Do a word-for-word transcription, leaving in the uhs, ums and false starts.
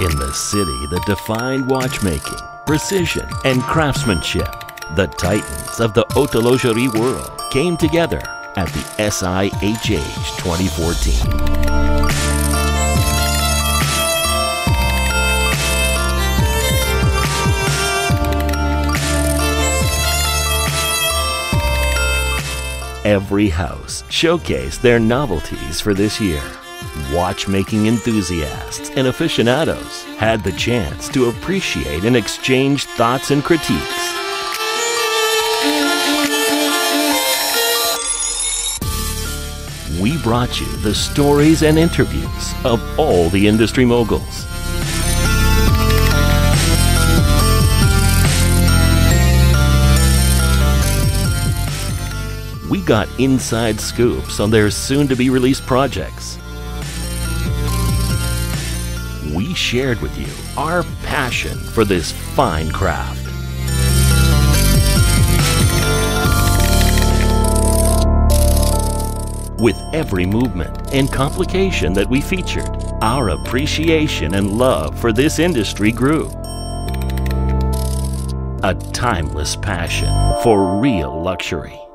In the city that defined watchmaking, precision, and craftsmanship, the titans of the horlogerie world came together at the S I H H twenty fourteen. Every house showcased their novelties for this year. Watchmaking enthusiasts and aficionados had the chance to appreciate and exchange thoughts and critiques. We brought you the stories and interviews of all the industry moguls. We got inside scoops on their soon-to-be-released projects. We shared with you our passion for this fine craft. With every movement and complication that we featured, our appreciation and love for this industry grew. A timeless passion for real luxury.